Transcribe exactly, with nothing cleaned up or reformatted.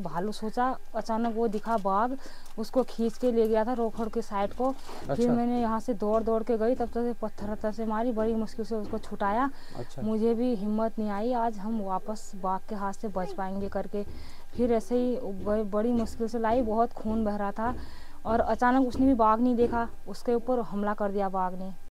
भालू सोचा, अचानक वो दिखा बाघ, उसको खींच के ले गया था रोकड़ के साइड को। अच्छा। फिर मैंने यहाँ से दौड़ दौड़ के गई, तब तक तो पत्थर पत्थर से मारी, बड़ी मुश्किल से उसको छुटाया। अच्छा। मुझे भी हिम्मत नहीं आई आज हम वापस बाघ के हाथ से बच पाएंगे करके। फिर ऐसे ही बड़ी मुश्किल से लाई, बहुत खून बह रहा था और अचानक उसने भी बाघ नहीं देखा, उसके ऊपर हमला कर दिया बाघ ने।